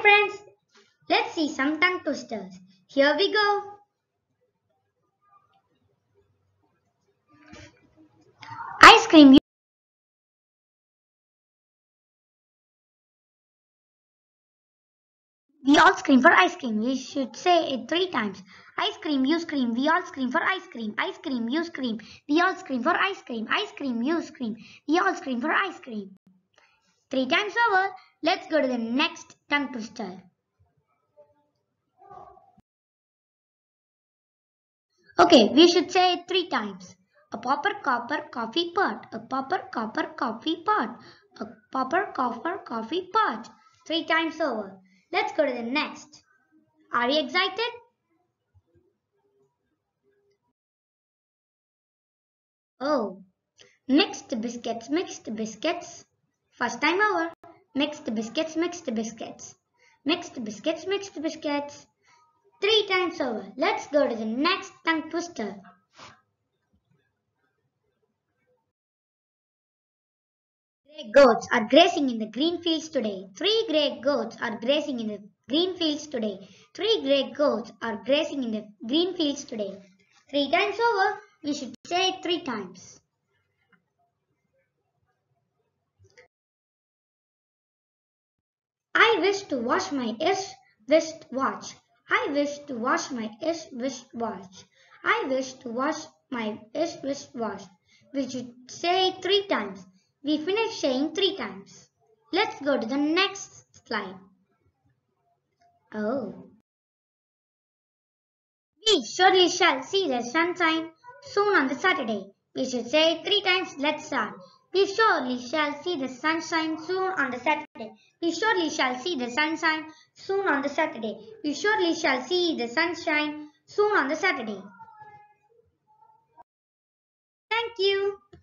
Hi friends, let's see some tongue twisters. Here we go. Ice cream. We all scream for ice cream. You should say it 3 times. Ice cream, you scream. We all scream for ice cream. Ice cream, you scream. We all scream for ice cream. Ice cream, you scream. We all scream for ice cream. 3 times over. Let's go to the next tongue twister. Okay, we should say it 3 times. A popper, copper, coffee pot. A popper, copper, coffee pot. A popper, copper, coffee pot. 3 times over. Let's go to the next. Are you excited? Oh, mixed biscuits, first time over. Mixed biscuits, mixed biscuits. Mixed biscuits, mixed biscuits. 3 times over. Let's go to the next tongue twister. Grey goats are grazing in the green fields today. 3 grey goats are grazing in the green fields today. 3 grey goats are grazing in the green fields today. 3 times over. We should say it 3 times. I wish to wash my wristwatch. I wish to wash my wristwatch. I wish to wash my wristwatch. We should say 3 times. We finish saying 3 times. Let's go to the next slide. Oh. We surely shall see the sunshine soon on the Saturday. We should say 3 times. Let's start. We surely shall see the sunshine soon on the Saturday. We surely shall see the sunshine soon on the Saturday. We surely shall see the sunshine soon on the Saturday. Thank you.